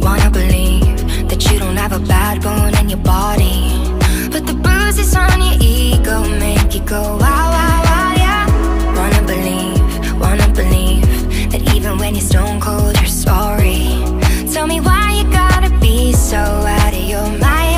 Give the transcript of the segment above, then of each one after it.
wanna believe that you don't have a bad bone in your body. But the bruises on your ego make you go wow, wow, wow, yeah. Wanna believe that even when you're stone cold, you're sorry. Tell me why you gotta be so out of your mind,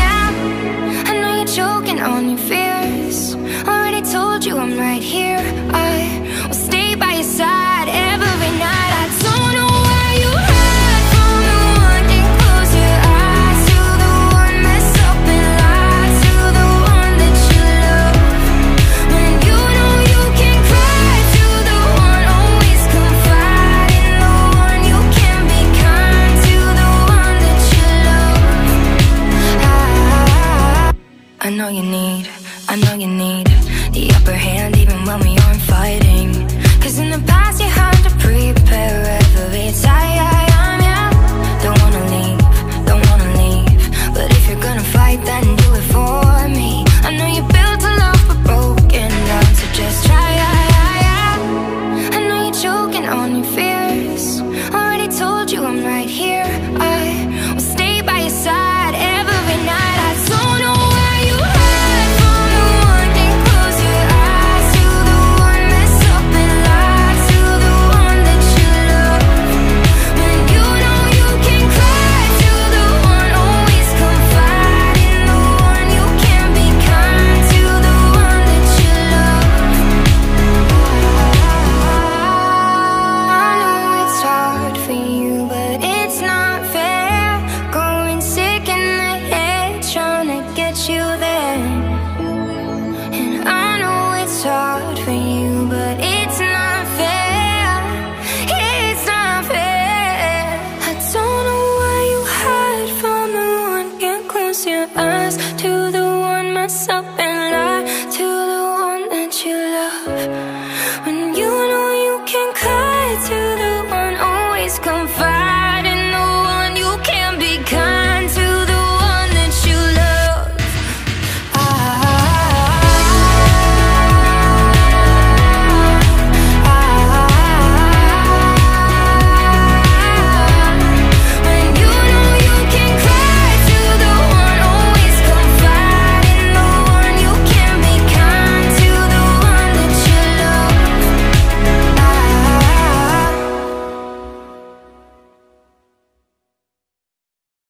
yeah. I know you're choking on your fears. Already told you I'm right here. I will stay by your side every night. I don't know where you hide from the one that closed your eyes to the one that's up and lies to the one that you love. When you know you can cry to the one always confide in the one you can be kind to the one that you love. I know you need, the upper hand even when we aren't fighting. Cause in the past you had to prepare every time, yeah. Don't wanna leave, but if you're gonna fight then do it for me. I know you